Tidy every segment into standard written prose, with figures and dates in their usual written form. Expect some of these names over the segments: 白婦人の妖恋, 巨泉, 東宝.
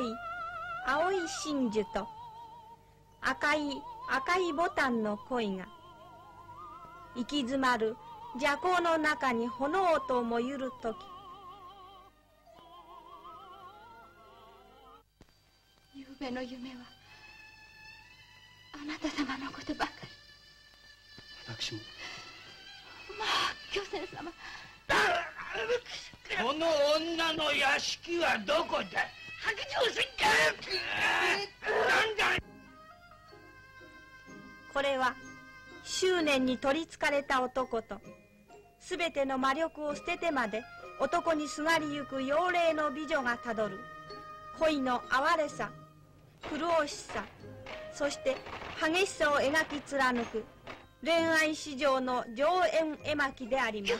い青い真珠と赤い牡丹の恋が行き詰まる麝香の中に炎ともゆるとき、ゆうべの夢はあなた様のことばかり。私も。まあ巨泉様、この女の屋敷はどこだ。白状せんか。なんだ。これは執念に取りつかれた男と、すべての魔力を捨ててまで男にすがりゆく妖霊の美女がたどる恋の哀れさ、苦しさ、そして激しさを描き貫く恋愛史上の上演絵巻であります。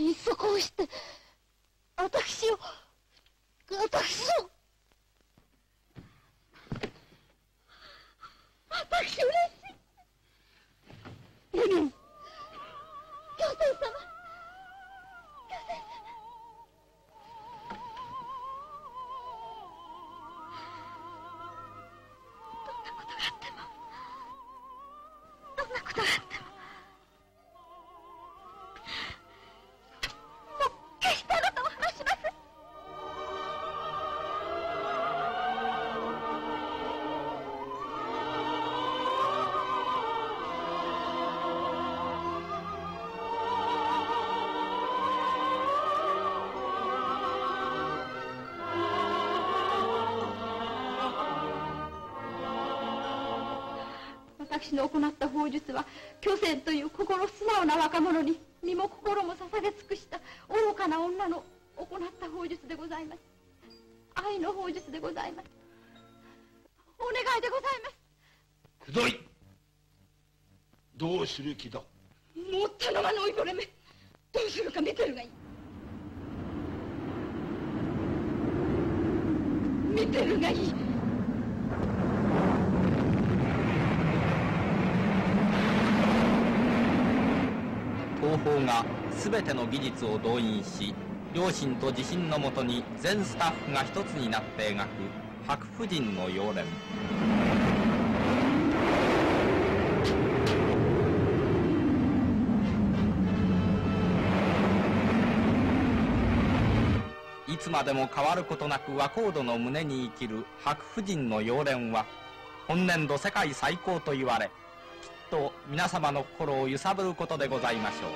いっそこうして私をうれしい。何、私の行った法術は、巨泉という心素直な若者に身も心も捧げ尽くした愚かな女の行った法術でございます。愛の法術でございます。お願いでございます。くどい。どうする気だ。もったのまのおいぼれめ。どうするか見てるがいい。見てるがいい。東宝が全ての技術を動員し、良心と自信のもとに全スタッフが一つになって描く「白婦人の妖恋」。いつまでも変わることなく若人の胸に生きる白婦人の妖恋は、本年度世界最高と言われ、きっと皆様の心を揺さぶることでございましょう。